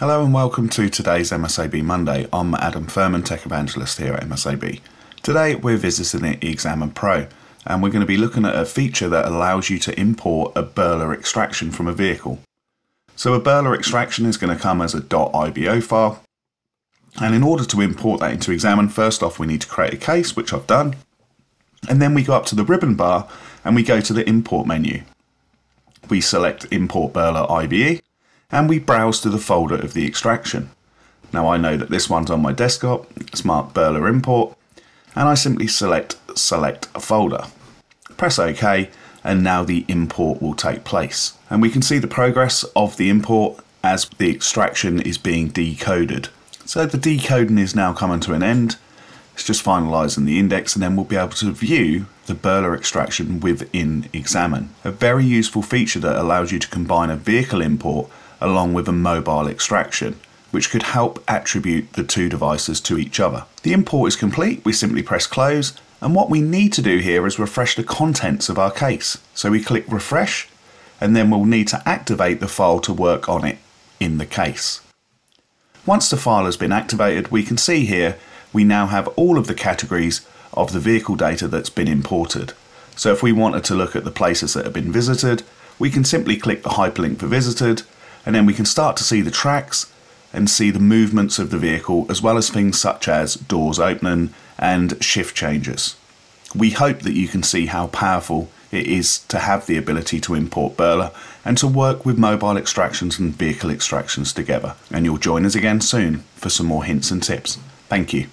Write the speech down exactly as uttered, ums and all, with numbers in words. Hello and welcome to today's M S A B Monday. I'm Adam Thurman, Tech Evangelist here at M S A B. Today we're visiting the Examine Pro and we're going to be looking at a feature that allows you to import a Berla extraction from a vehicle. So a Berla extraction is going to come as a .ibo file, and in order to import that into Examine, first off we need to create a case, which I've done, and then we go up to the ribbon bar and we go to the import menu. We select import Berla I B E and we browse to the folder of the extraction. Now I know that this one's on my desktop, it's marked Berla import, and I simply select select a folder. Press OK and now the import will take place. And we can see the progress of the import as the extraction is being decoded. So the decoding is now coming to an end, it's just finalising the index, and then we'll be able to view the Berla extraction within Examine. A very useful feature that allows you to combine a vehicle import along with a mobile extraction, which could help attribute the two devices to each other. The import is complete, we simply press close, and what we need to do here is refresh the contents of our case. So we click refresh, and then we'll need to activate the file to work on it in the case. Once the file has been activated, we can see here we now have all of the categories of the vehicle data that's been imported. So if we wanted to look at the places that have been visited, we can simply click the hyperlink for visited, and then we can start to see the tracks and see the movements of the vehicle, as well as things such as doors opening and shift changes. We hope that you can see how powerful it is to have the ability to import Berla and to work with mobile extractions and vehicle extractions together. And you'll join us again soon for some more hints and tips. Thank you.